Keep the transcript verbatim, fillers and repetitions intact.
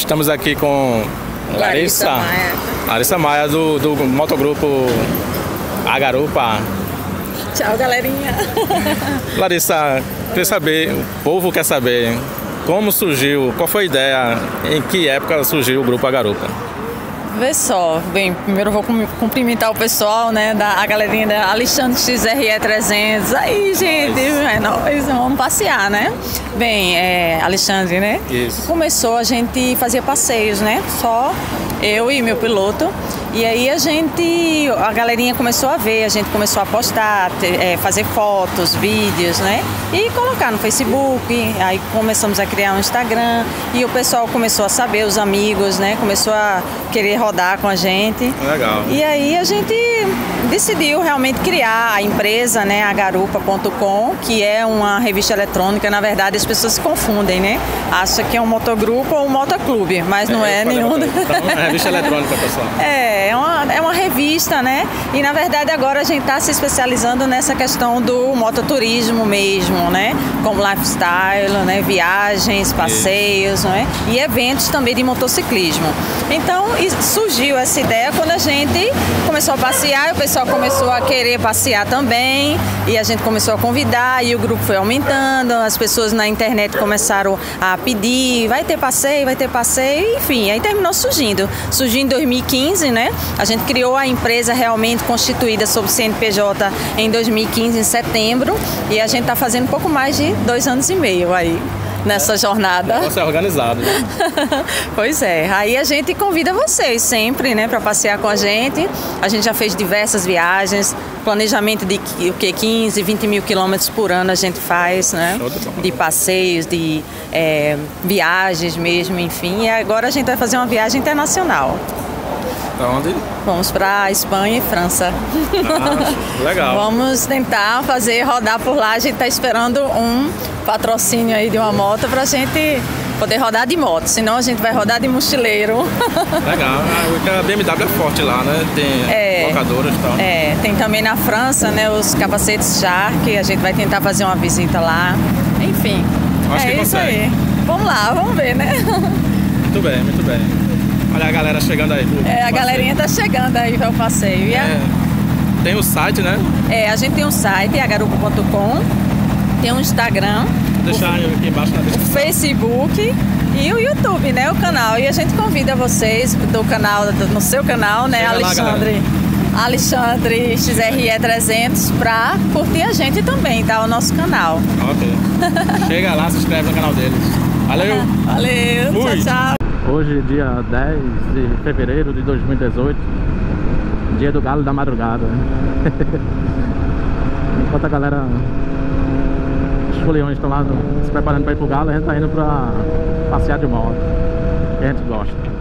Estamos aqui com Larissa, Larissa Maia, Larissa Maia do, do motogrupo A Garupa. Tchau, galerinha. Larissa, quer saber, o povo quer saber como surgiu, qual foi a ideia, em que época surgiu o grupo A Garupa? Vê só, bem, primeiro eu vou cumprimentar o pessoal, né, da, a galerinha da Alexandre X R E trezentos. Aí, gente, é nóis, vamos passear, né? Bem, é, Alexandre, né? Isso. Começou, a gente fazia passeios, né? Só eu e meu piloto. E aí a gente, a galerinha começou a ver, a gente começou a postar, ter, é, fazer fotos, vídeos, né? E colocar no Facebook, aí começamos a criar um Instagram e o pessoal começou a saber, os amigos, né? Começou a querer rodar com a gente. Legal. E aí a gente decidiu realmente criar a empresa, né? agarupa ponto com, que é uma revista eletrônica. Na verdade as pessoas se confundem, né? Acham que é um motogrupo ou um motoclube, mas é, não é nenhum. Então, é uma revista eletrônica, pessoal. É. É uma, é uma revista, né? E na verdade agora a gente está se especializando nessa questão do mototurismo mesmo, né? Como lifestyle, né? Viagens, passeios, né? E eventos também de motociclismo. Então surgiu essa ideia quando a gente começou a passear, o pessoal começou a querer passear também, e a gente começou a convidar, e o grupo foi aumentando, as pessoas na internet começaram a pedir, vai ter passeio, vai ter passeio, enfim, aí terminou surgindo. Surgiu em dois mil e quinze, né? A gente criou a empresa realmente constituída sob C N P J em dois mil e quinze, em setembro, e a gente está fazendo um pouco mais de dois anos e meio aí nessa jornada. Você é organizado. Né? Pois é. Aí a gente convida vocês sempre, né, para passear com a gente. A gente já fez diversas viagens, planejamento de o que quinze, vinte mil quilômetros por ano a gente faz, né? De passeios, de é, viagens mesmo, enfim. E agora a gente vai fazer uma viagem internacional. Onde? Vamos para Espanha e França. Ah, legal. Vamos tentar fazer rodar por lá. A gente está esperando um patrocínio aí de uma moto para a gente poder rodar de moto. Senão a gente vai rodar de mochileiro. Legal. A B M W é forte lá, né? Tem é, locadoras e tal. É. Tem também na França, né? Os capacetes Shark. A gente vai tentar fazer uma visita lá. Enfim. Acho é que isso consegue. Aí. Vamos lá, vamos ver, né? Muito bem, muito bem. Olha a galera chegando aí. É, a galerinha tá chegando aí para o passeio. E a... é, tem o site, né? É, a gente tem um site, agarupa ponto com, tem um Instagram, Vou deixar o, aqui embaixo na descrição, o Facebook e o YouTube, né? O canal. E a gente convida vocês do canal, do, no seu canal, né, chega Alexandre? Lá, Alexandre X R E trezentos, pra curtir a gente também, tá? O nosso canal. Ok. Chega lá, se inscreve no canal deles. Valeu! Valeu, fui. Tchau, tchau! Hoje, dia dez de fevereiro de dois mil e dezoito, dia do galo da madrugada. Enquanto a galera, os foliões estão lá se preparando para ir pro galo, a gente tá indo para passear de moto, que a gente gosta.